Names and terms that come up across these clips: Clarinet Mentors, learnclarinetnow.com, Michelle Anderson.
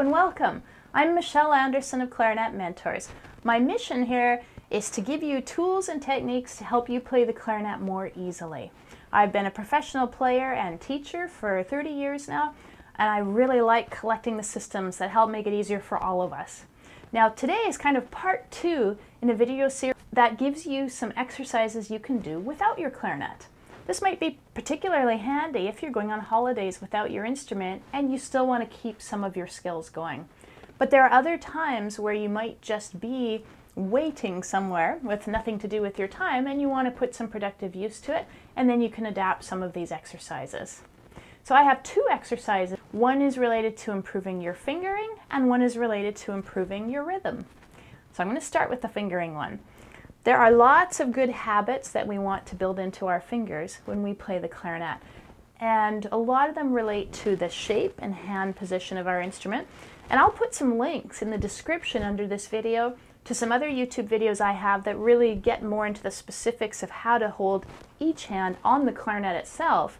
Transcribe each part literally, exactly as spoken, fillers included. Hello and welcome. I'm Michelle Anderson of Clarinet Mentors. My mission here is to give you tools and techniques to help you play the clarinet more easily. I've been a professional player and teacher for thirty years now, and I really like collecting the systems that help make it easier for all of us. Now today is kind of part two in a video series that gives you some exercises you can do without your clarinet. This might be particularly handy if you're going on holidays without your instrument and you still want to keep some of your skills going. But there are other times where you might just be waiting somewhere with nothing to do with your time and you want to put some productive use to it, and then you can adapt some of these exercises. So I have two exercises. One is related to improving your fingering and one is related to improving your rhythm. So I'm going to start with the fingering one. There are lots of good habits that we want to build into our fingers when we play the clarinet, and a lot of them relate to the shape and hand position of our instrument. And I'll put some links in the description under this video to some other YouTube videos I have that really get more into the specifics of how to hold each hand on the clarinet itself.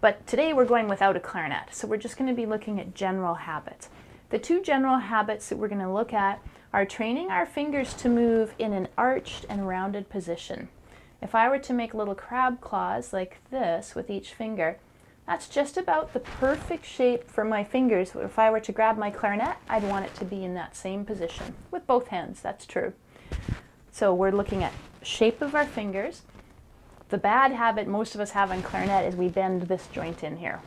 But today we're going without a clarinet, so we're just going to be looking at general habits. The two general habits that we're going to look at are training our fingers to move in an arched and rounded position. If I were to make little crab claws like this with each finger, that's just about the perfect shape for my fingers. If I were to grab my clarinet, I'd want it to be in that same position with both hands, that's true. So we're looking at shape of our fingers. The bad habit most of us have on clarinet is we bend this joint in here,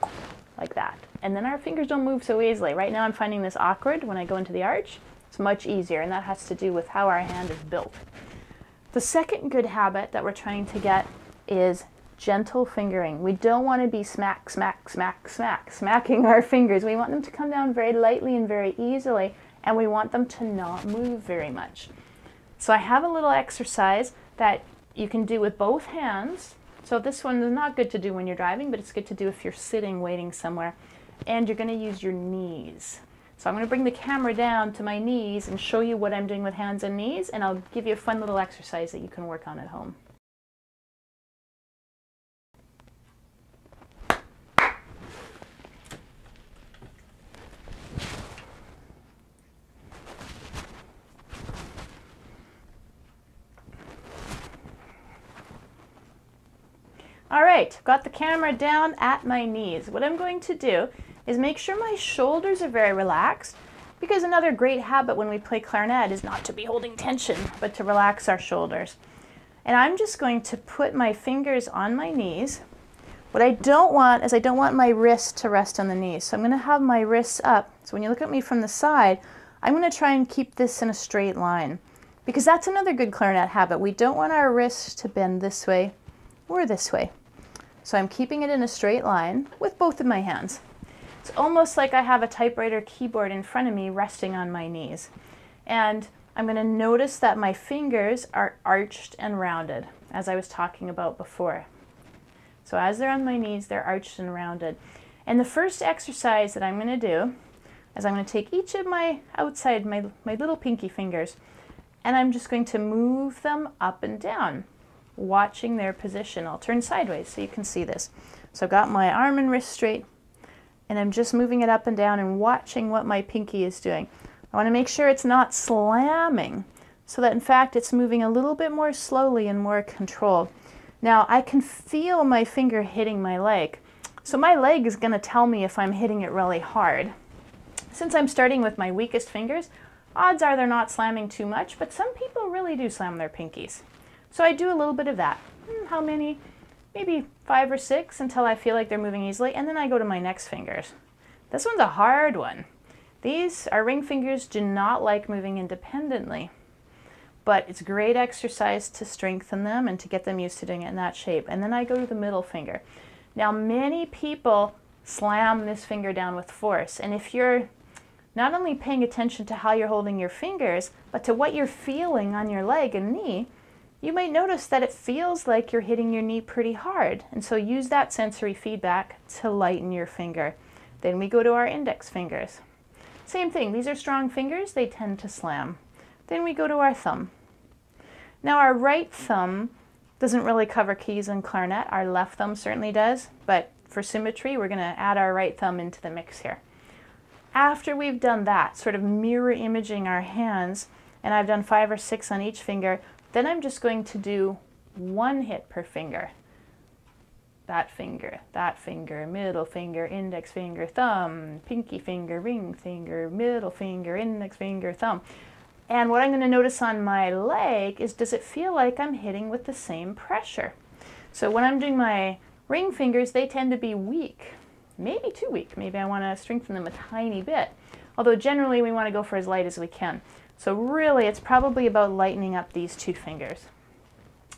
like that. And then our fingers don't move so easily. Right now I'm finding this awkward when I go into the arch. It's much easier, and that has to do with how our hand is built. The second good habit that we're trying to get is gentle fingering. We don't want to be smack, smack, smack, smack, smacking our fingers. We want them to come down very lightly and very easily, and we want them to not move very much. So I have a little exercise that you can do with both hands. So this one is not good to do when you're driving, but it's good to do if you're sitting waiting somewhere. And you're going to use your knees. So I'm going to bring the camera down to my knees and show you what I'm doing with hands and knees, and I'll give you a fun little exercise that you can work on at home. All right, got the camera down at my knees. What I'm going to do is make sure my shoulders are very relaxed, because another great habit when we play clarinet is not to be holding tension, but to relax our shoulders. And I'm just going to put my fingers on my knees. What I don't want is I don't want my wrist to rest on the knees. So I'm going to have my wrists up. So when you look at me from the side, I'm going to try and keep this in a straight line, because that's another good clarinet habit. We don't want our wrists to bend this way or this way. So I'm keeping it in a straight line with both of my hands. It's almost like I have a typewriter keyboard in front of me resting on my knees. And I'm going to notice that my fingers are arched and rounded, as I was talking about before. So as they're on my knees, they're arched and rounded. And the first exercise that I'm going to do is I'm going to take each of my outside, my, my little pinky fingers, and I'm just going to move them up and down, watching their position. I'll turn sideways so you can see this. So I've got my arm and wrist straight, and I'm just moving it up and down and watching what my pinky is doing. I want to make sure it's not slamming, so that in fact it's moving a little bit more slowly and more controlled. Now I can feel my finger hitting my leg, so my leg is going to tell me if I'm hitting it really hard. Since I'm starting with my weakest fingers, odds are they're not slamming too much, but some people really do slam their pinkies. So I do a little bit of that. How many? Maybe five or six, until I feel like they're moving easily, and then I go to my next fingers. This one's a hard one. These, our ring fingers, do not like moving independently, but it's great exercise to strengthen them and to get them used to doing it in that shape. And then I go to the middle finger. Now many people slam this finger down with force, and if you're not only paying attention to how you're holding your fingers, but to what you're feeling on your leg and knee, you might notice that it feels like you're hitting your knee pretty hard, and so use that sensory feedback to lighten your finger. Then we go to our index fingers. Same thing, these are strong fingers, they tend to slam. Then we go to our thumb. Now our right thumb doesn't really cover keys in clarinet, our left thumb certainly does, but for symmetry we're going to add our right thumb into the mix here. after we've done that, sort of mirror imaging our hands, and I've done five or six on each finger, then I'm just going to do one hit per finger. That finger, that finger, middle finger, index finger, thumb, pinky finger, ring finger, middle finger, index finger, thumb. And what I'm going to notice on my leg is, does it feel like I'm hitting with the same pressure? So when I'm doing my ring fingers, they tend to be weak, maybe too weak. Maybe I want to strengthen them a tiny bit, although generally we want to go for as light as we can. So really it's probably about lightening up these two fingers.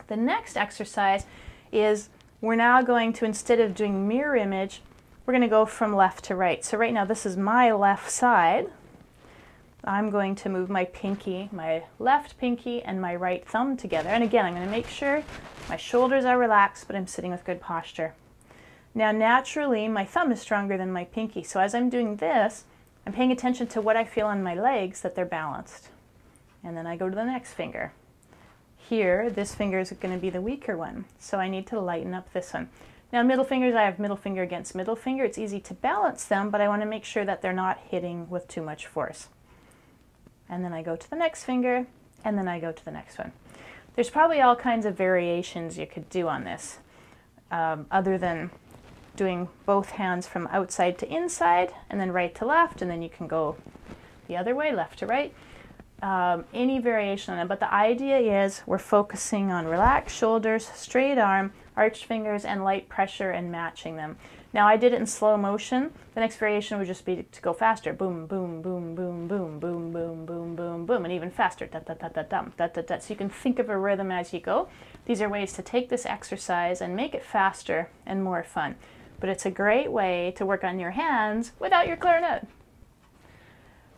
The next exercise is, we're now going to, instead of doing mirror image, we're going to go from left to right. So right now this is my left side. I'm going to move my pinky, my left pinky and my right thumb together. And again, I'm going to make sure my shoulders are relaxed, but I'm sitting with good posture. Now naturally, my thumb is stronger than my pinky. So as I'm doing this, I'm paying attention to what I feel on my legs, that they're balanced. And then I go to the next finger. Here, this finger is going to be the weaker one, so I need to lighten up this one. Now middle fingers, I have middle finger against middle finger. It's easy to balance them, but I want to make sure that they're not hitting with too much force. And then I go to the next finger, and then I go to the next one. There's probably all kinds of variations you could do on this, um, other than doing both hands from outside to inside, and then right to left, and then you can go the other way, left to right. Um, any variation on it, but the idea is we're focusing on relaxed shoulders, straight arm, arched fingers, and light pressure and matching them. Now I did it in slow motion. The next variation would just be to go faster. Boom, boom, boom, boom, boom, boom, boom, boom, boom, boom, and even faster. Da, da, da, da, da, da, da, da. So you can think of a rhythm as you go. These are ways to take this exercise and make it faster and more fun. But it's a great way to work on your hands without your clarinet.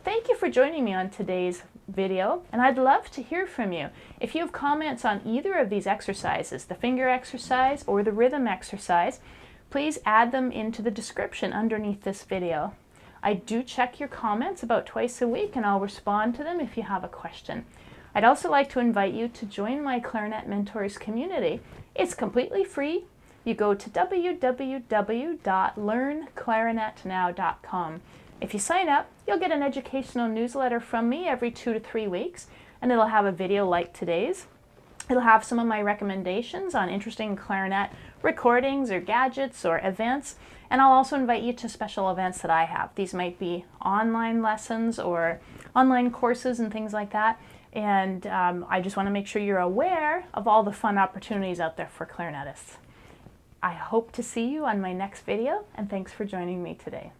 Thank you for joining me on today's video, and I'd love to hear from you. If you have comments on either of these exercises, the finger exercise or the rhythm exercise, please add them into the description underneath this video. I do check your comments about twice a week, and I'll respond to them if you have a question. I'd also like to invite you to join my Clarinet Mentors community. It's completely free. You go to w w w dot learn clarinet now dot com. If you sign up, you'll get an educational newsletter from me every two to three weeks, and it'll have a video like today's. It'll have some of my recommendations on interesting clarinet recordings or gadgets or events, and I'll also invite you to special events that I have. These might be online lessons or online courses and things like that, and um, I just want to make sure you're aware of all the fun opportunities out there for clarinetists. I hope to see you on my next video, and thanks for joining me today.